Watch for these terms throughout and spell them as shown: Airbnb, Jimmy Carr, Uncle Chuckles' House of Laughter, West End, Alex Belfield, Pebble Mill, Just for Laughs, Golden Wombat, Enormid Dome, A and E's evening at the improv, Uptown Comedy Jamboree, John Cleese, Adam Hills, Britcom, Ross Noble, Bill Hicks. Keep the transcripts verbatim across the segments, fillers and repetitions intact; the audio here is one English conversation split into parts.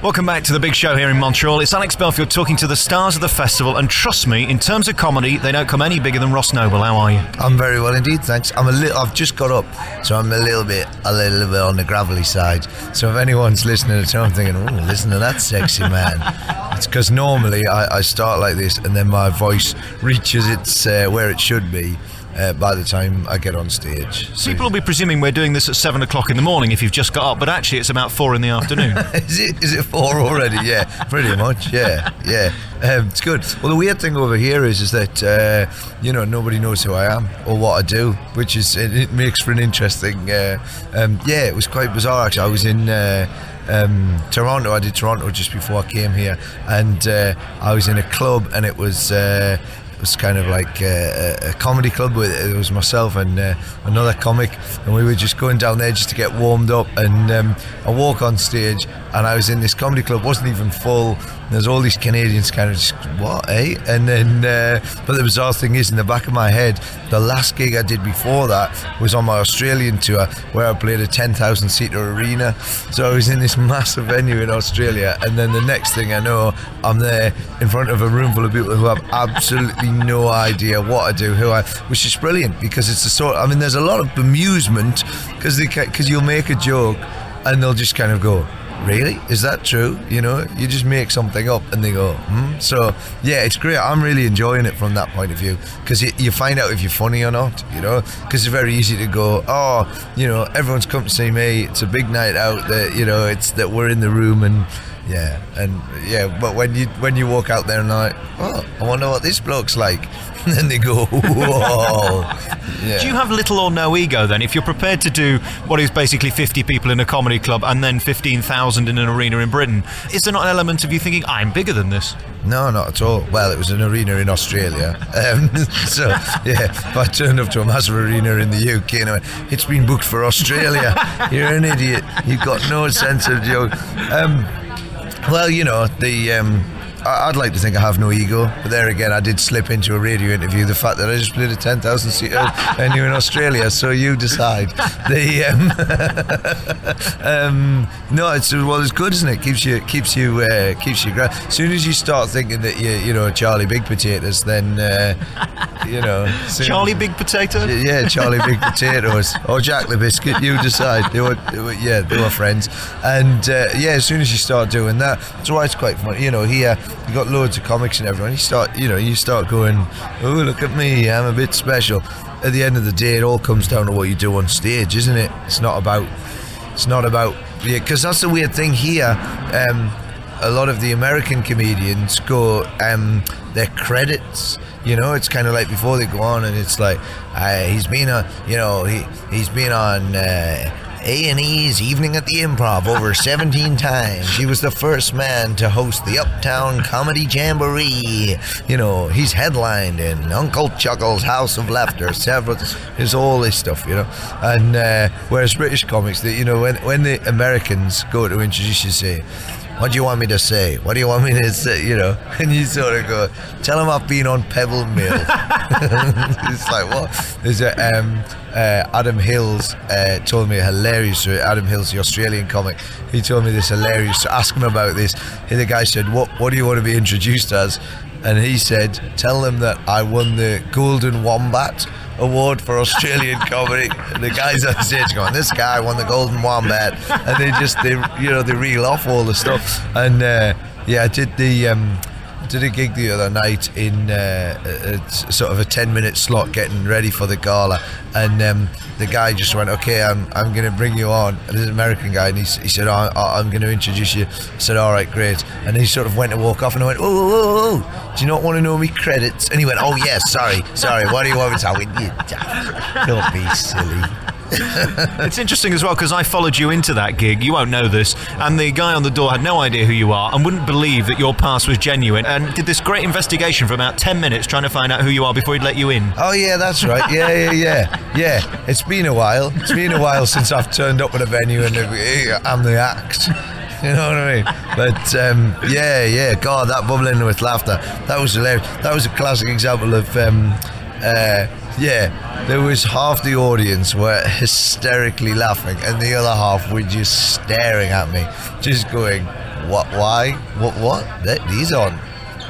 Welcome back to the big show here in Montreal. It's Alex Belfield talking to the stars of the festival, and trust me, in terms of comedy, they don't come any bigger than Ross Noble. How are you? I'm very well indeed, thanks. I'm a little. I've just got up, so I'm a little bit, a little bit on the gravelly side. So if anyone's listening at home thinking, "Oh, listen to that sexy man," it's because normally I, I start like this, and then my voice reaches its uh, where it should be. Uh, by the time I get on stage. So people will be presuming we're doing this at seven o'clock in the morning if you've just got up, but actually it's about four in the afternoon. Is it? Is it four already? Yeah, pretty much. Yeah, yeah. Um, it's good. Well, the weird thing over here is is that uh, you know, nobody knows who I am or what I do, which is it, it makes for an interesting. Uh, um, yeah, it was quite bizarre actually. I was in. Uh, Um, Toronto, I did Toronto just before I came here, and uh, I was in a club, and it was uh, it was kind of like a, a comedy club with it was myself and uh, another comic, and we were just going down there just to get warmed up, and um, I walk on stage, and I was in this comedy club, wasn't even full. There's all these Canadians kind of just, what, eh? And then, uh, but the bizarre thing is, in the back of my head, the last gig I did before that was on my Australian tour, where I played a ten thousand seater arena. So I was in this massive venue in Australia, and then the next thing I know, I'm there in front of a room full of people who have absolutely no idea what I do, who I, which is brilliant, because it's the sort, I mean, there's a lot of bemusement, because they, because you'll make a joke, and they'll just kind of go, really? Is that true? You know, you just make something up and they go, hmm? So, yeah, it's great. I'm really enjoying it from that point of view, because you, you find out if you're funny or not, you know, because it's very easy to go, oh, you know, everyone's come to see me. It's a big night out that, you know, it's that we're in the room and, yeah, and, yeah, but when you when you walk out there and like, oh, I wonder what this bloke's like. And then they go, whoa. Yeah. Do you have little or no ego then? If you're prepared to do what is basically fifty people in a comedy club and then fifteen thousand in an arena in Britain, is there not an element of you thinking, I'm bigger than this? No, not at all. Well, it was an arena in Australia. Um, so, yeah, if I turned up to a massive arena in the U K and I went, it's been booked for Australia. You're an idiot. You've got no sense of joke. Um, well, you know, the... Um, I'd like to think I have no ego, but there again, I did slip into a radio interview. The fact that I just played a ten thousand seater venue in Australia, so you decide. The um, um, no, it's well, it's good, isn't it? Keeps you, keeps you, uh, keeps you. Gra- as soon as you start thinking that you, you know, Charlie Big Potatoes, then uh, you know, soon, Charlie Big Potato. Yeah, Charlie Big Potatoes or Jack the Biscuit. You decide. They were, they were, yeah, they were friends, and uh, yeah, as soon as you start doing that, that's why it's quite fun. You know, here. You got loads of comics and everyone. You start, you know, you start going, oh, look at me, I'm a bit special. At the end of the day, it all comes down to what you do on stage, isn't it? It's not about, it's not about, yeah, because that's the weird thing here. Um, a lot of the American comedians go, um, their credits. You know, it's kind of like before they go on, and it's like, uh, he's been on, you know, he he's been on. Uh, A and E's Evening at the Improv over seventeen times. He was the first man to host the Uptown Comedy Jamboree. You know, he's headlined in Uncle Chuckles' House of Laughter. Several, there's all this stuff, you know. And uh, whereas British comics, that you know, when when the Americans go to introduce you, say, what do you want me to say? What do you want me to say? You know, and you sort of go, tell him I've been on Pebble Mill. It's like, what? There's a, um, uh, Adam Hills uh, told me a hilarious story. Adam Hills, the Australian comic, he told me this hilarious story. Ask him about this. And the guy said, what, what do you want to be introduced as? And he said, tell them that I won the Golden Wombat Award for Australian comedy. And the guys on stage going, this guy won the Golden Wombat, and they just they you know they reel off all the stuff. And uh, yeah, I did the um, did a gig the other night in uh, a, a, sort of a ten minute slot getting ready for the gala, and um, the guy just went, okay, I'm I'm going to bring you on. And this American guy, and he, he said, oh, I'm going to introduce you. I said, all right, great. And he sort of went to walk off, and I went, oh, oh, oh, do you not want to know me credits? And he went, oh yeah, sorry, sorry, what do you want me to? I went, yeah, don't be silly. It's interesting as well, because I followed you into that gig. You won't know this, and the guy on the door had no idea who you are and wouldn't believe that your past was genuine, and did this great investigation for about ten minutes trying to find out who you are before he'd let you in. Oh yeah, that's right. Yeah, yeah, yeah, yeah. It's been a while. It's been a while since I've turned up at a venue and I'm the act. You know what I mean? But um, yeah, yeah. God, that bubbling with laughter. That was hilarious. That was a classic example of. Um, uh, Yeah, there was half the audience were hysterically laughing and the other half were just staring at me, just going, what? Why? What? What? They, these aren't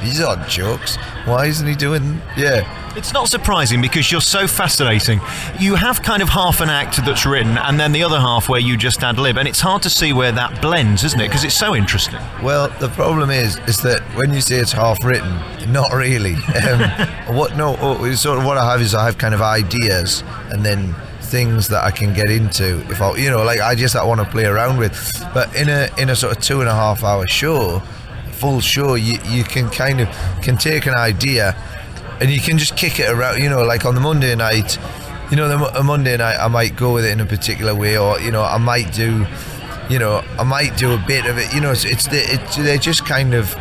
these aren't jokes. Why isn't he doing? Yeah. It's not surprising because you're so fascinating. You have kind of half an act that's written and then the other half where you just ad lib, and it's hard to see where that blends, isn't it? Because it's so interesting. Well, the problem is is that when you say it's half written, not really. Um, what no, sort of what I have is I have kind of ideas and then things that I can get into. If I, you know, like I just I want to play around with, but in a in a sort of two and a half hour show, full show, you you can kind of can take an idea. And you can just kick it around, you know, like on the Monday night, you know, the, a Monday night I might go with it in a particular way, or, you know, I might do, you know, I might do a bit of it, you know, it's, it's, it's they're just kind of,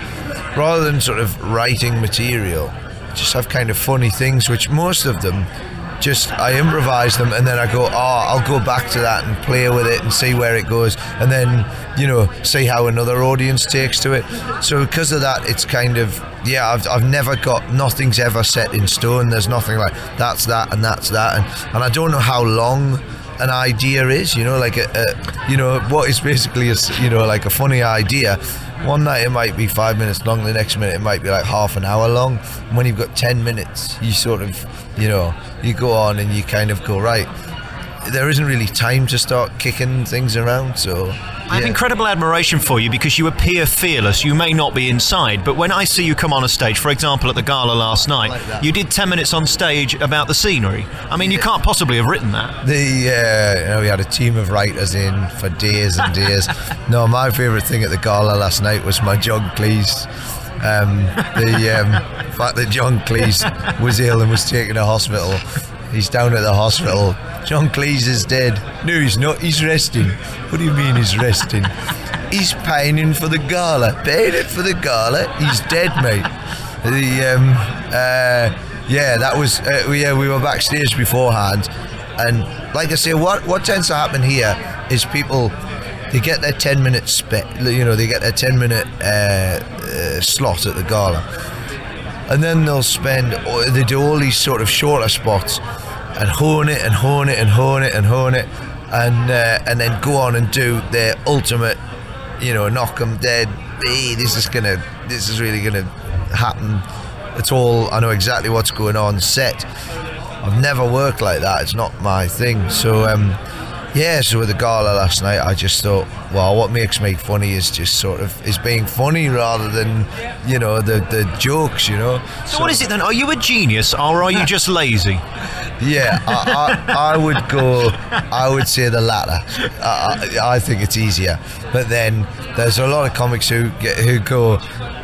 rather than sort of writing material, just have kind of funny things, which most of them, just, I improvise them and then I go, oh, I'll go back to that and play with it and see where it goes, and then, you know, see how another audience takes to it. So because of that, it's kind of, yeah, I've, I've never got, nothing's ever set in stone. There's nothing like, that's that and that's that. And, and I don't know how long an idea is, you know, like, a, a you know, what is basically, a, you know, like a funny idea. One night it might be five minutes long, the next minute it might be like half an hour long. And when you've got ten minutes, you sort of, you know, you go on and you kind of go, right, there isn't really time to start kicking things around, so... I have yeah. incredible admiration for you because you appear fearless. You may not be inside, but when I see you come on a stage, for example, at the gala last night, like you did ten minutes on stage about the scenery. I mean, yeah. you can't possibly have written that. The, uh, you know, we had a team of writers in for days and days. No, my favourite thing at the gala last night was my John Cleese. Um, the um, fact that John Cleese was ill and was taken to hospital. He's down at the hospital. John Cleese is dead. No, he's not. He's resting. What do you mean he's resting? He's pining for the gala. Pining for the gala. He's dead, mate. The um, uh, yeah, that was uh, we, yeah. We were backstage beforehand, and like I say, what what tends to happen here is people they get their ten minute spit. You know, they get their ten minute uh, uh, slot at the gala, and then they'll spend. They do all these sort of shorter spots. And hone it and hone it and hone it and hone it and uh, and then go on and do their ultimate, you know, knock 'em dead. Hey, this is gonna this is really gonna happen. It's all I know exactly what's going on set. I've never worked like that, it's not my thing. So um yeah, so with the gala last night I just thought, well, what makes me funny is just sort of is being funny rather than, you know, the the jokes, you know. So, so what is it then? Are you a genius or are you just lazy? Yeah, I, I, I would go, I would say the latter. I, I, I think it's easier. But then there's a lot of comics who get, who go,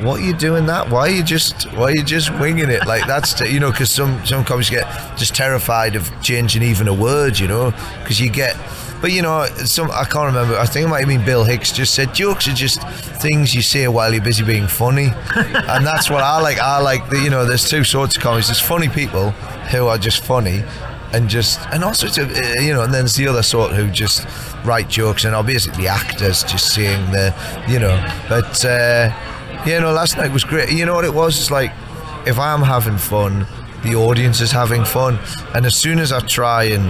what are you doing that? Why are you just, why are you just winging it? Like that's, you know, because some, some comics get just terrified of changing even a word, you know, because you get, but you know, some I can't remember, I think it might have been Bill Hicks just said, jokes are just things you say while you're busy being funny. And that's what I like, I like, the, you know, there's two sorts of comics, there's funny people who are just funny and just and also to, you know, and then there's the other sort who just write jokes and are basically actors just saying the, you know, but uh you know, last night was great. You know what it was, it's like if I'm having fun the audience is having fun, and as soon as I try and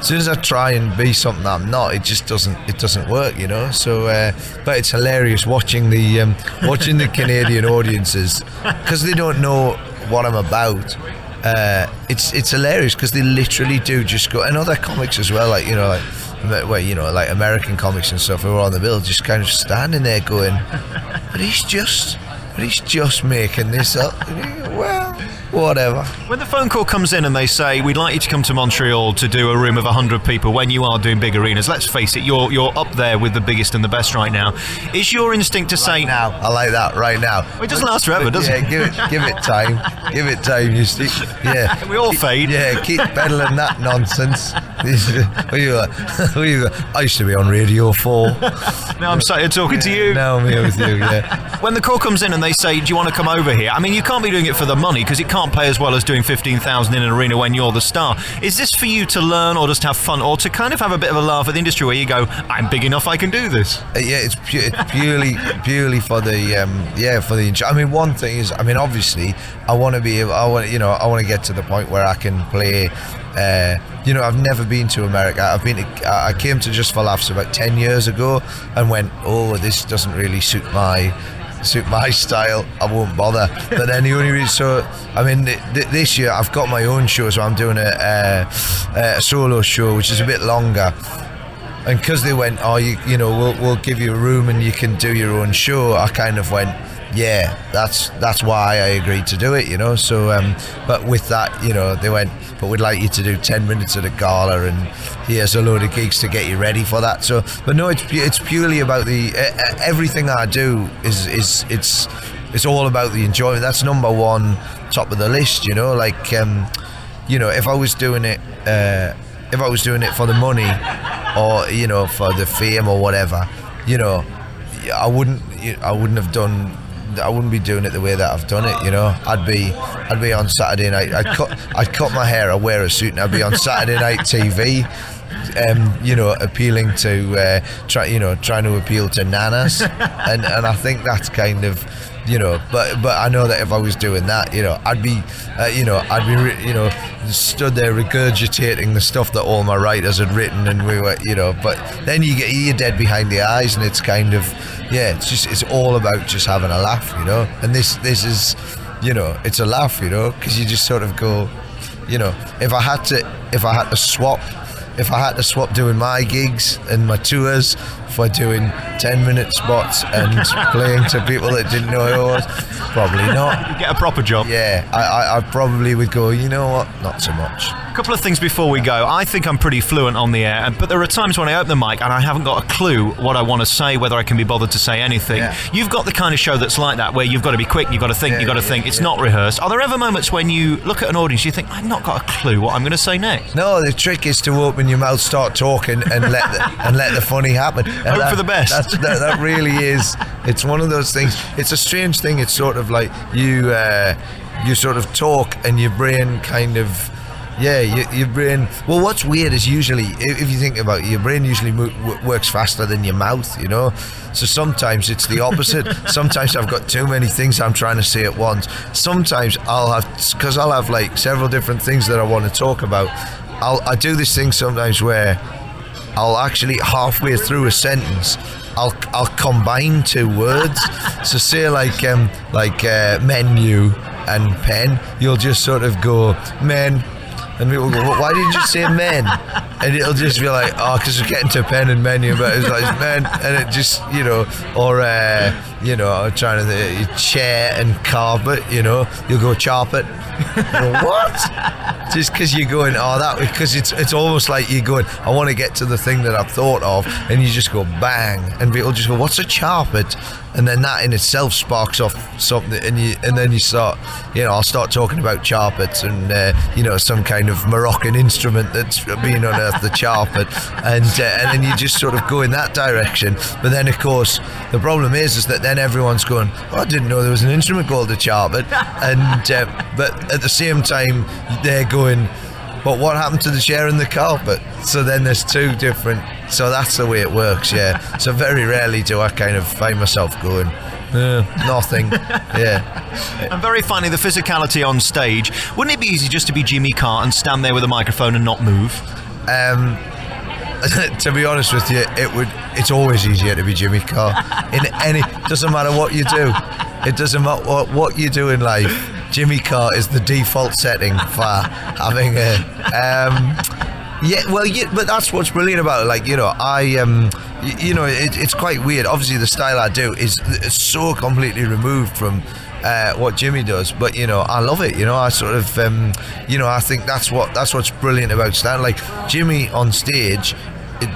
as soon as I try and be something that I'm not, it just doesn't it doesn't work, you know. So uh, but it's hilarious watching the um, watching the Canadian audiences because they don't know what I'm about. Uh, it's it's hilarious because they literally do just go, and other comics as well, like, you know, like well, you know, like American comics and stuff who are on the bill just kind of standing there going, but he's just but he's just making this up. Well, whatever. When the phone call comes in and they say we'd like you to come to Montreal to do a room of a hundred people, when you are doing big arenas, let's face it, you're you're up there with the biggest and the best right now, is your instinct to right say now I like that right now? Well, it doesn't last forever, does yeah, it? Yeah, give it give it time. Give it time, you see. Yeah. We all fade. Yeah, keep peddling that nonsense. I used to be on Radio four. Now I'm sat here talking yeah, to you. Now I'm here with you, yeah. When the call comes in and they say, do you want to come over here? I mean, you can't be doing it for the money because it can't pay as well as doing fifteen thousand in an arena when you're the star. Is this for you to learn or just have fun or to kind of have a bit of a laugh at the industry where you go, I'm big enough, I can do this? Uh, yeah, it's, pu it's purely purely for the, um, yeah, for the, I mean, one thing is, I mean, obviously, I want to be, I want, you know, I want to get to the point where I can play Uh, you know, I've never been to America. I've been to, I came to Just for Laughs about ten years ago and went, oh, this doesn't really suit my suit my style, I won't bother. But then the only reason, so I mean th th this year I've got my own show, so I'm doing a, a, a solo show which is a bit longer, and because they went, oh, you, you know, we'll, we'll give you a room and you can do your own show, I kind of went, yeah, that's that's why I agreed to do it, you know. So um but with that, you know, they went, but we'd like you to do ten minutes at a gala and here's a load of gigs to get you ready for that. So but no, it's it's purely about the uh, everything I do is is it's it's all about the enjoyment. That's number one, top of the list, you know. Like um you know, if I was doing it uh if I was doing it for the money or, you know, for the fame or whatever, you know, I wouldn't I wouldn't have done I wouldn't be doing it the way that I've done it, you know. I'd be, I'd be on Saturday night. I'd cut, I'd cut my hair. I'd wear a suit, and I'd be on Saturday night T V, um, you know, appealing to, uh, try, you know, trying to appeal to nanas, and and I think that's kind of, you know. But but I know that if I was doing that, you know, I'd be, uh, you know, I'd be, re you know, stood there regurgitating the stuff that all my writers had written, and we were, you know. But then you get you're dead behind the eyes, and it's kind of. Yeah, it's just, it's all about just having a laugh, you know. And this this is, you know, it's a laugh, you know, because you just sort of go, you know, if I had to if I had to swap if I had to swap doing my gigs and my tours for doing ten minute spots and playing to people that didn't know who I was, probably not. You get a proper job. Yeah, I, I, I probably would go, you know what, not so much. A couple of things before we go. I think I'm pretty fluent on the air, but there are times when I open the mic and I haven't got a clue what I want to say, whether I can be bothered to say anything. Yeah. You've got the kind of show that's like that, where you've got to be quick, you've got to think, yeah, you've got to yeah, think. It's yeah. not rehearsed. Are there ever moments when you look at an audience, you think, I've not got a clue what I'm going to say next? No, the trick is to open your mouth, start talking, and let the, and let the funny happen. Hope that, for the best. That's, that, that really is. It's one of those things. It's a strange thing. It's sort of like you, uh, you sort of talk and your brain kind of, yeah, your, your brain. Well, what's weird is usually, if you think about it, your brain usually mo works faster than your mouth, you know. So sometimes it's the opposite. Sometimes I've got too many things I'm trying to say at once. Sometimes I'll have, because I'll have like several different things that I want to talk about. I'll I do this thing sometimes where I'll actually halfway through a sentence, I'll I'll combine two words. So say like um like uh, menu and pen, you'll just sort of go men, and people go, well, why did you say men? And it'll just be like, oh, because we're getting to pen and menu, but it's like men, and it just, you know, or uh, you know, I'm trying to uh, chair and carpet, you know, you'll go chop it. What? Just because you're going, oh, that, because it's it's almost like you're going, I want to get to the thing that I've thought of, and you just go bang, and people just go, what's a charpet? And then that in itself sparks off something, and you and then you start, you know, I'll start talking about charpets and uh, you know, some kind of Moroccan instrument that's being unearthed, the charpet, and uh, and then you just sort of go in that direction. But then of course the problem is is that then everyone's going, oh, I didn't know there was an instrument called a charpet, and uh, but at the same time they're going, but what happened to the chair and the carpet? So then there's two different, so that's the way it works, yeah. So very rarely do I kind of find myself going, yeah, nothing, yeah. And very funny, the physicality on stage. Wouldn't it be easy just to be Jimmy Carr and stand there with a microphone and not move? Um, to be honest with you, it would. It's always easier to be Jimmy Carr. In any, doesn't matter what you do. It doesn't matter what, what you do in life. Jimmy Carr is the default setting for having a, um, yeah, well, yeah, but that's what's brilliant about it. Like, you know, I, um, you know, it, it's quite weird. Obviously, the style I do is so completely removed from uh, what Jimmy does, but you know, I love it. You know, I sort of, um, you know, I think that's what that's what's brilliant about stand. Like Jimmy on stage,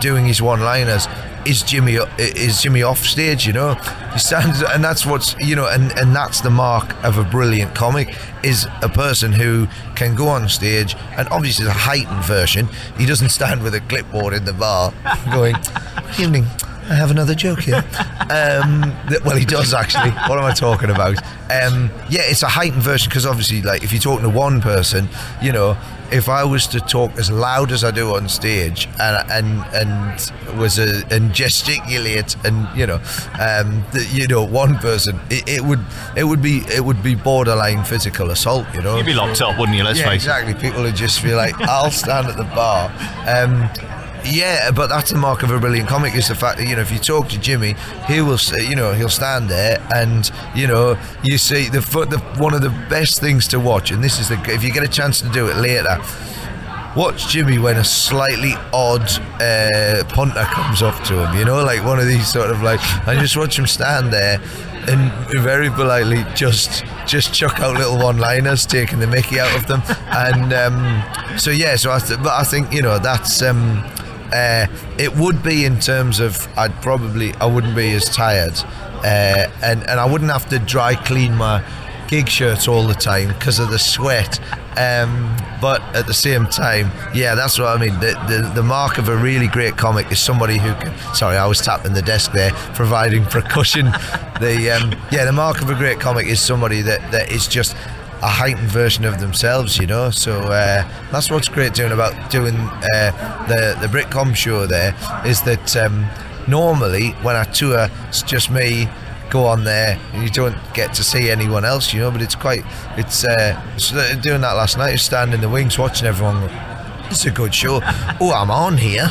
doing his one-liners. Is Jimmy is Jimmy off stage, you know? He stands, and that's what's, you know, and, and that's the mark of a brilliant comic, is a person who can go on stage, and obviously the heightened version, he doesn't stand with a clipboard in the bar going, evening, I have another joke here. Um, well, he does, actually. What am I talking about? Um, yeah, it's a heightened version, because obviously, like, if you're talking to one person, you know, if I was to talk as loud as I do on stage and and and was a, and gesticulate and you know, um, the, you know, one person, it, it would it would be it would be borderline physical assault. You know, you'd be locked up, wouldn't you? Let's yeah, face exactly. it. Exactly. People would just be like, I'll stand at the bar. Um, Yeah, but that's the mark of a brilliant comic, is the fact that, you know, if you talk to Jimmy, he will say, you know, he'll stand there and, you know, you see the, the one of the best things to watch, and this is the, if you get a chance to do it later, watch Jimmy when a slightly odd uh, punter comes up to him, you know, like one of these sort of like, and just watch him stand there and very politely just just chuck out little one-liners, taking the mickey out of them. And um, so, yeah, so I, th but I think, you know, that's... Um, Uh, it would be in terms of I'd probably I wouldn't be as tired uh, and, and I wouldn't have to dry clean my gig shirts all the time because of the sweat, um, but at the same time, yeah, that's what I mean, the, the, the mark of a really great comic is somebody who can, sorry I was tapping the desk there providing percussion, the um, yeah the mark of a great comic is somebody that, that is just a heightened version of themselves, you know. So uh, that's what's great doing about doing uh, the the Britcom show there, is that um, normally when I tour it's just me go on there and you don't get to see anyone else, you know, but it's quite it's uh, doing that last night, standing in the wings watching everyone, it's a good show. Oh, I'm on here.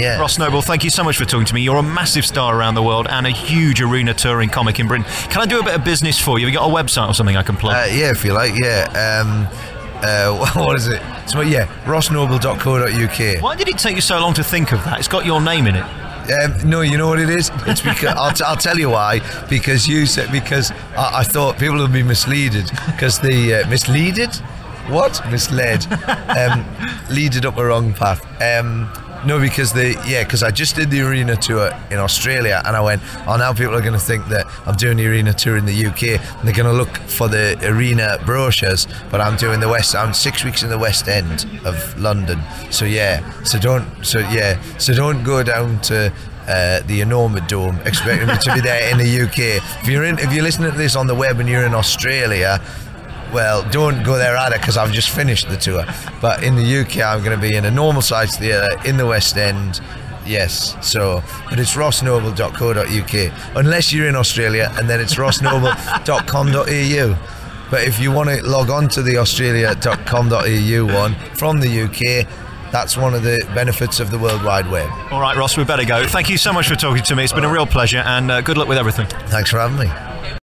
Yeah. Ross Noble, thank you so much for talking to me. You're a massive star around the world and a huge arena touring comic in Britain. Can I do a bit of business for you? Have you got a website or something I can plug? Uh, yeah, if you like, yeah. Um, uh, what is it? So, yeah, ross noble dot co dot U K. Why did it take you so long to think of that? It's got your name in it. Um, no, you know what it is? It's because I'll, t I'll tell you why. Because you said, because I, I thought people would be misleaded because they uh, misleaded? What? Misled. Um, leaded up the wrong path. Um... No, because they, yeah, because I just did the arena tour in Australia and I went, oh, now people are going to think that I'm doing the arena tour in the U K and they're going to look for the arena brochures, but I'm doing the West, I'm six weeks in the West End of London. So, yeah, so don't, so, yeah, so don't go down to uh, the Enormid Dome expecting me to be there in the U K. If you're in, if you're listening to this on the web and you're in Australia, well, don't go there either because I've just finished the tour. But in the U K, I'm going to be in a normal size theatre in the West End. Yes, so, but it's ross noble dot co dot U K. Unless you're in Australia, and then it's ross noble dot com dot E U. But if you want to log on to the australia dot com dot E U one from the U K, that's one of the benefits of the World Wide Web. All right, Ross, we better go. Thank you so much for talking to me. It's been a real pleasure, and uh, good luck with everything. Thanks for having me.